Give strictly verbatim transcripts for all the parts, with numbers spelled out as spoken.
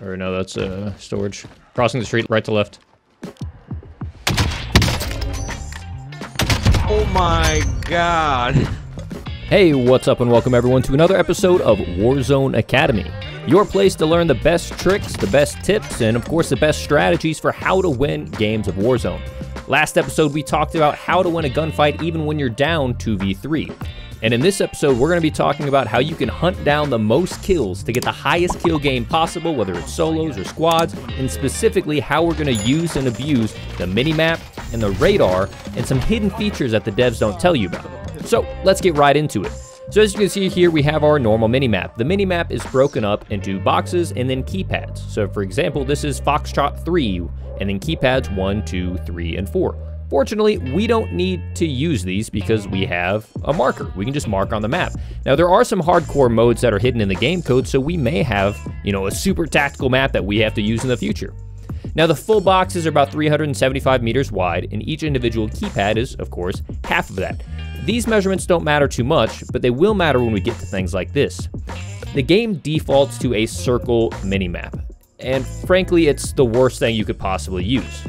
Or no, that's uh, storage. Crossing the street, right to left. Oh my God. Hey, what's up and welcome everyone to another episode of Warzone Academy. Your place to learn the best tricks, the best tips, and of course the best strategies for how to win games of Warzone. Last episode, we talked about how to win a gunfight even when you're down two v three. And in this episode, we're going to be talking about how you can hunt down the most kills to get the highest kill game possible, whether it's solos or squads, and specifically how we're going to use and abuse the minimap and the radar and some hidden features that the devs don't tell you about. So let's get right into it. So as you can see here, we have our normal minimap. The minimap is broken up into boxes and then keypads. So for example, this is Foxtrot three and then keypads one, two, three, and four. Fortunately, we don't need to use these because we have a marker. We can just mark on the map. Now, there are some hardcore modes that are hidden in the game code, so we may have, you know, a super tactical map that we have to use in the future. Now, the full boxes are about three hundred seventy-five meters wide, and each individual keypad is, of course, half of that. These measurements don't matter too much, but they will matter when we get to things like this. The game defaults to a circle minimap, and frankly, it's the worst thing you could possibly use.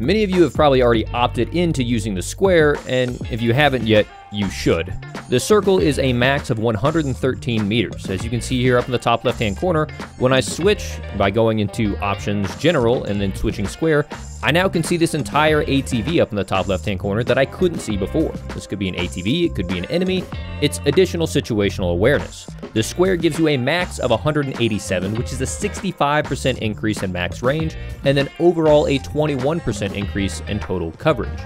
Many of you have probably already opted into using the square, and if you haven't yet, you should. The circle is a max of one hundred thirteen meters. As you can see here up in the top left-hand corner, when I switch by going into Options General and then switching Square, I now can see this entire A T V up in the top left-hand corner that I couldn't see before. This could be an A T V, it could be an enemy. It's additional situational awareness. The square gives you a max of one hundred eighty-seven, which is a sixty-five percent increase in max range, and then overall a twenty-one percent increase in total coverage.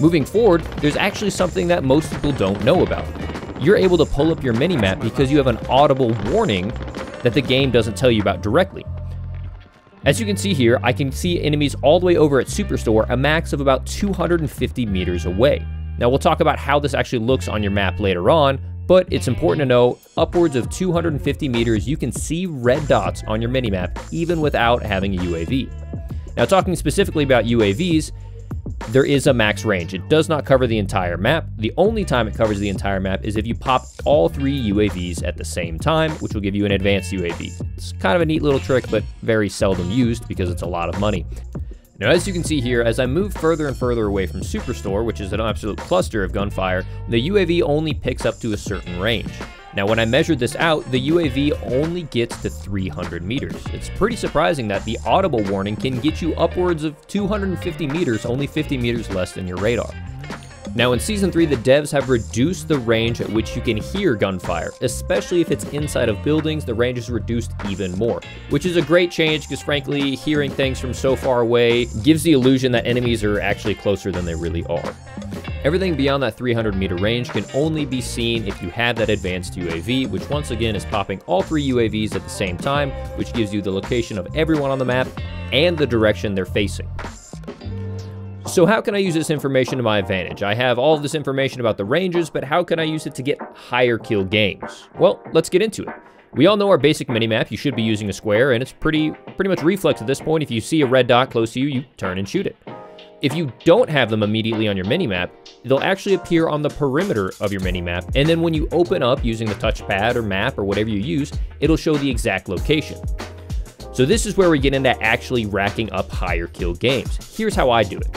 Moving forward, there's actually something that most people don't know about. You're able to pull up your minimap because you have an audible warning that the game doesn't tell you about directly. As you can see here, I can see enemies all the way over at Superstore, a max of about two hundred fifty meters away. Now we'll talk about how this actually looks on your map later on, but it's important to know upwards of two hundred fifty meters, you can see red dots on your minimap even without having a U A V. Now talking specifically about U A Vs, there is a max range. It does not cover the entire map. The only time it covers the entire map is if you pop all three U A Vs at the same time, which will give you an advanced U A V. It's kind of a neat little trick, but very seldom used because it's a lot of money. Now, as you can see here, as I move further and further away from Superstore, which is an absolute cluster of gunfire, the U A V only picks up to a certain range. Now, when I measured this out, the U A V only gets to three hundred meters. It's pretty surprising that the audible warning can get you upwards of two hundred fifty meters, only fifty meters less than your radar. Now, in Season three, the devs have reduced the range at which you can hear gunfire, especially if it's inside of buildings. The range is reduced even more, which is a great change because, frankly, hearing things from so far away gives the illusion that enemies are actually closer than they really are. Everything beyond that three hundred meter range can only be seen if you have that advanced U A V, which once again is popping all three U A Vs at the same time, which gives you the location of everyone on the map and the direction they're facing. So how can I use this information to my advantage? I have all of this information about the ranges, but how can I use it to get higher kill games? Well, let's get into it. We all know our basic minimap. You should be using a square, and it's pretty, pretty much reflex at this point. If you see a red dot close to you, you turn and shoot it. If you don't have them immediately on your minimap, they'll actually appear on the perimeter of your minimap, and then when you open up using the touchpad or map or whatever you use, it'll show the exact location. So this is where we get into actually racking up higher kill games. Here's how I do it.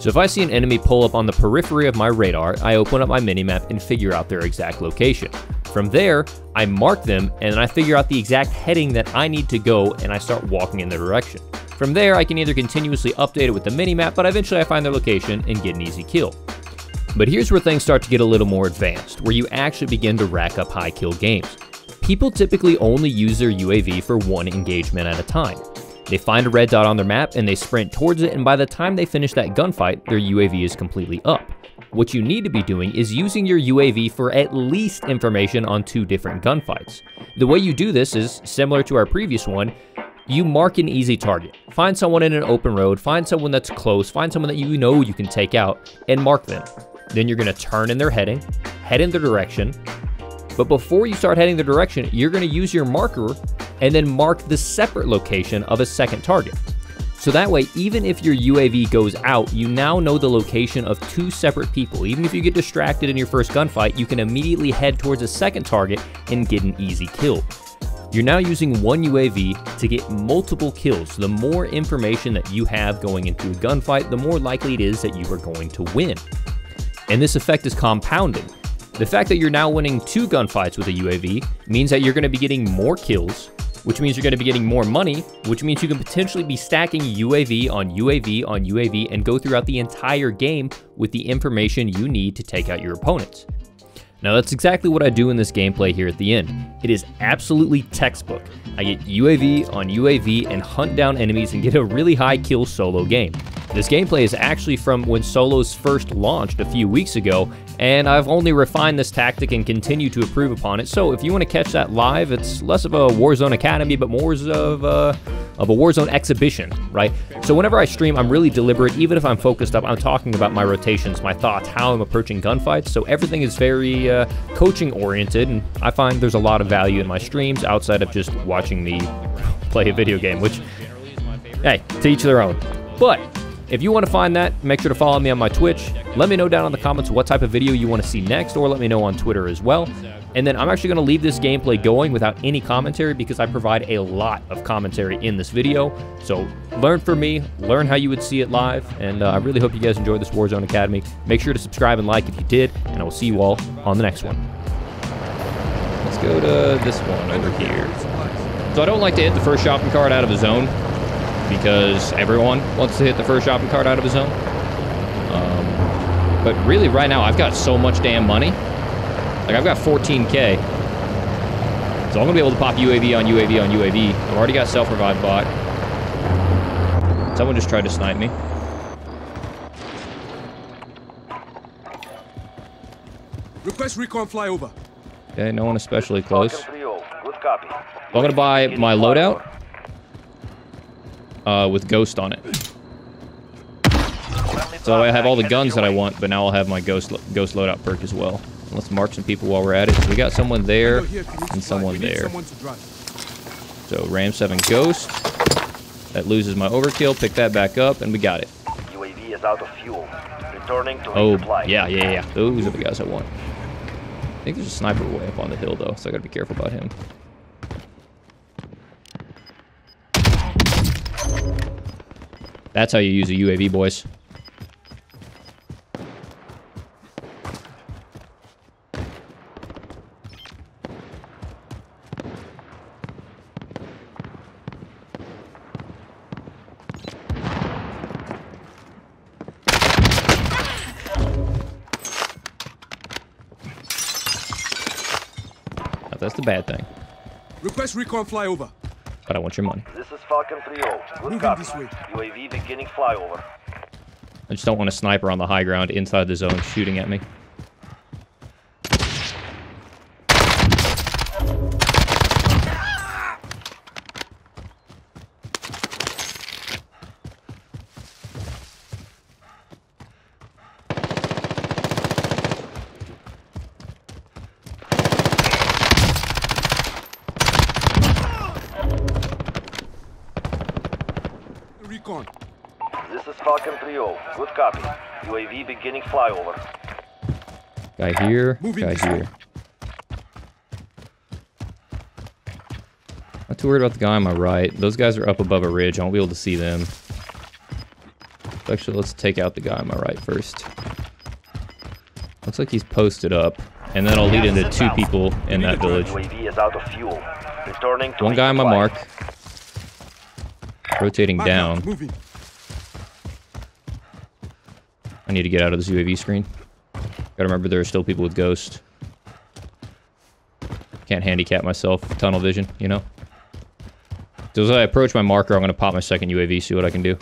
So if I see an enemy pull up on the periphery of my radar, I open up my minimap and figure out their exact location. From there, I mark them, and then I figure out the exact heading that I need to go, and I start walking in their direction. From there, I can either continuously update it with the minimap, but eventually I find their location and get an easy kill. But here's where things start to get a little more advanced, where you actually begin to rack up high kill games. People typically only use their U A V for one engagement at a time. They find a red dot on their map and they sprint towards it, and by the time they finish that gunfight, their U A V is completely up. What you need to be doing is using your U A V for at least information on two different gunfights. The way you do this is similar to our previous one. You mark an easy target. Find someone in an open road, find someone that's close, find someone that you know you can take out, and mark them. Then you're gonna turn in their heading, head in their direction, but before you start heading their direction, you're gonna use your marker and then mark the separate location of a second target. So that way, even if your U A V goes out, you now know the location of two separate people. Even if you get distracted in your first gunfight, you can immediately head towards a second target and get an easy kill. You're now using one U A V to get multiple kills. So the more information that you have going into a gunfight, the more likely it is that you are going to win. And this effect is compounded. The fact that you're now winning two gunfights with a U A V means that you're going to be getting more kills, which means you're going to be getting more money, which means you can potentially be stacking U A V on U A V on U A V and go throughout the entire game with the information you need to take out your opponents. Now that's exactly what I do in this gameplay here at the end. It is absolutely textbook. I get U A V on U A V and hunt down enemies and get a really high kill solo game. This gameplay is actually from when solos first launched a few weeks ago, and I've only refined this tactic and continue to improve upon it. So if you want to catch that live, it's less of a Warzone Academy, but more of a, of a Warzone exhibition, right? So whenever I stream, I'm really deliberate. Even if I'm focused up, I'm talking about my rotations, my thoughts, how I'm approaching gunfights. So everything is very uh, coaching oriented, and I find there's a lot of value in my streams outside of just watching me play a video game, which, hey, to each their own. But if you want to find that, make sure to follow me on my Twitch. Let me know down in the comments what type of video you want to see next, or let me know on Twitter as well. And then I'm actually going to leave this gameplay going without any commentary because I provide a lot of commentary in this video. So learn from me, learn how you would see it live, and uh, I really hope you guys enjoyed this Warzone Academy. Make sure to subscribe and like if you did, and I will see you all on the next one. Let's go to this one over here. So I don't like to hit the first shopping cart out of a zone, because everyone wants to hit the first shopping cart out of his own. Um, but really right now, I've got so much damn money. Like I've got fourteen K. So I'm gonna be able to pop U A V on U A V on U A V. I've already got self-revive bot. Someone just tried to snipe me. Request recon flyover. Okay, no one especially close. Good copy. I'm gonna buy my loadout. Uh, with Ghost on it. So I have all the guns that I want, but now I'll have my Ghost lo ghost loadout perk as well. Let's mark some people while we're at it. So we got someone there and someone there. So Ram seven Ghost. That loses my overkill. Pick that back up, and we got it. U A V is out of fuel. Returning to oh, yeah, yeah, yeah. Those are the guys I want. I think there's a sniper way up on the hill, though, so I gotta be careful about him. That's how you use a U A V, boys. Now, that's the bad thing. Request recon flyover. But I want your money. This is Falcon three zero. Good copy. U A V beginning flyover. I just don't want a sniper on the high ground inside the zone shooting at me. This is Falcon three zero. Good copy. U A V beginning flyover. Guy here. Guy here. Not too worried about the guy on my right. Those guys are up above a ridge. I won't be able to see them. Actually, let's take out the guy on my right first. Looks like he's posted up. And then I'll lead into two people in that village. U A V is out of fuel. Returning to one guy on my mark. Rotating down. I need to get out of this U A V screen. Gotta remember there are still people with Ghost. Can't handicap myself with tunnel vision, you know? So as I approach my marker, I'm gonna pop my second U A V, see what I can do.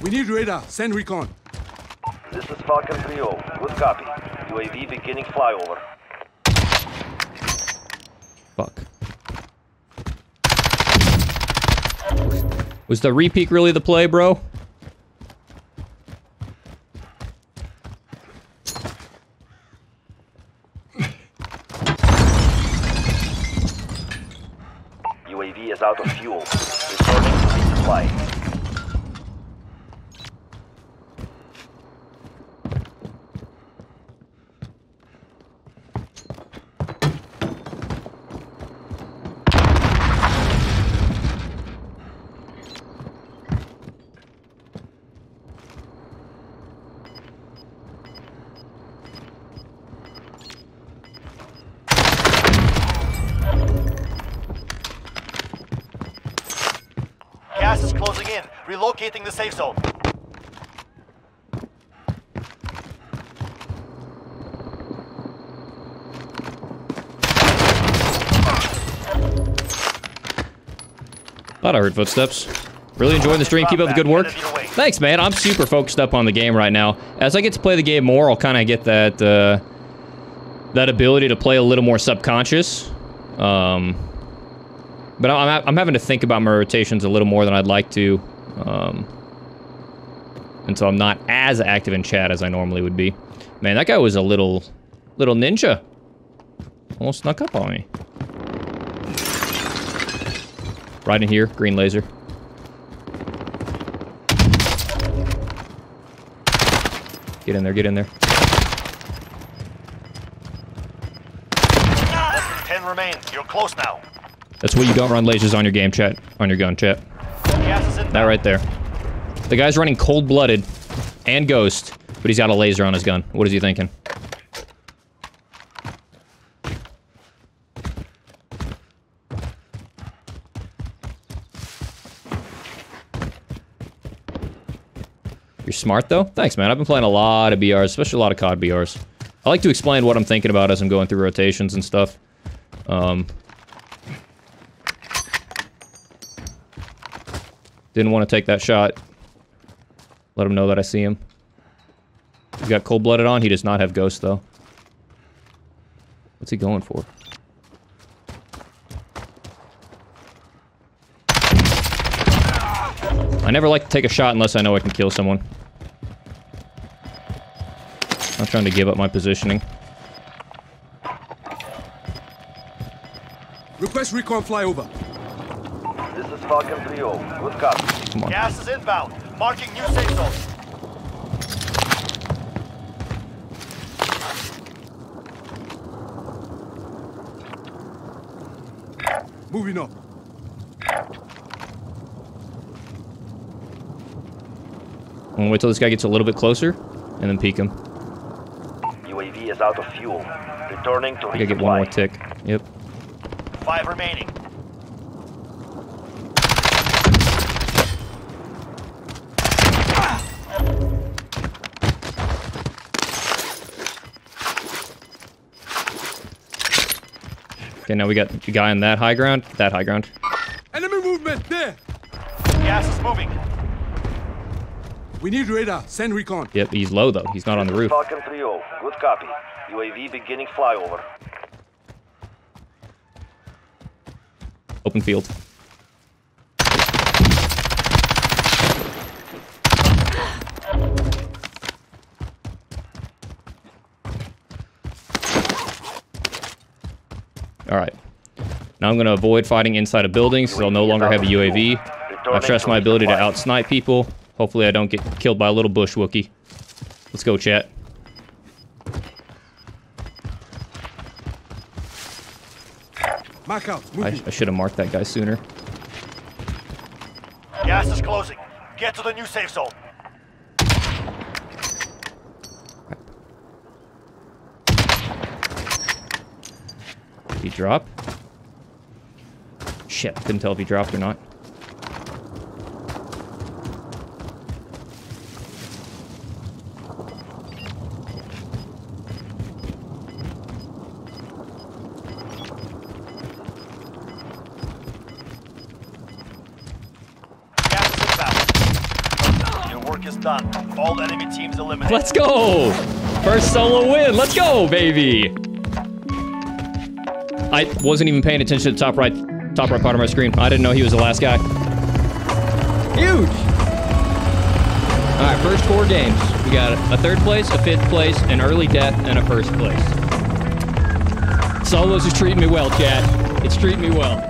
We need radar. Send recon. This is Falcon three zero. Good copy. U A V beginning flyover. Fuck. Was the re-peek really the play, bro? U A V is out of fuel. Returning to resupply. closing in. Relocating the safe zone. Thought I heard footsteps. Really enjoying the stream. Keep up the good work. Thanks, man. I'm super focused up on the game right now. As I get to play the game more, I'll kind of get that uh, that ability to play a little more subconscious. Um, but I'm, I'm having to think about my rotations a little more than I'd like to. Um, and so I'm not as active in chat as I normally would be. Man, that guy was a little, little ninja. Almost snuck up on me. Right in here, green laser. Get in there, get in there. Ten remain, you're close now. That's why you don't run lasers on your game chat, on your gun chat. That right there. The guy's running cold-blooded and Ghost, but he's got a laser on his gun. What is he thinking? You're smart, though? Thanks, man. I've been playing a lot of B Rs, especially a lot of C O D B Rs. I like to explain what I'm thinking about as I'm going through rotations and stuff. Um, didn't want to take that shot. Let him know that I see him. He's got cold-blooded on. He does not have Ghost, though. What's he going for? I never like to take a shot unless I know I can kill someone. I'm trying to give up my positioning. Request recon flyover. This is Falcon three zero. Good copy. Come on. Gas is inbound. Marking new safe zone. Moving up. I'm gonna wait till this guy gets a little bit closer and then peek him. U A V is out of fuel. Returning to resupply. I gotta get one more tick. Yep. Five remaining. Okay, now we got the guy on that high ground. That high ground. Enemy movement there. Gas is moving. We need radar. Send recon. Yep, he's low though. He's not on the roof. Falcon three zero. Good copy. U A V beginning flyover. Open field. Alright. Now I'm going to avoid fighting inside of buildings because I'll no longer have a U A V. I trust my ability to outsnipe people. Hopefully I don't get killed by a little bush wookie. Let's go, chat. Mark out. I, I should have marked that guy sooner. Gas is closing. Get to the new safe zone. Did he drop? Shit, I couldn't tell if he dropped or not. All enemy teams eliminated. Let's go! First solo win. Let's go, baby! I wasn't even paying attention to the top right, top right part of my screen. I didn't know he was the last guy. Huge! All right, first four games. We got a third place, a fifth place, an early death, and a first place. Solos are treating me well, chat. It's treating me well.